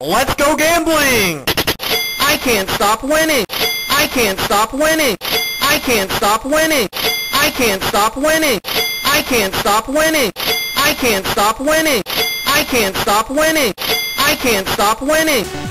Let's go gambling! I can't stop winning! I can't stop winning! I can't stop winning! I can't stop winning! I can't stop winning! I can't stop winning! I can't stop winning! I can't stop winning!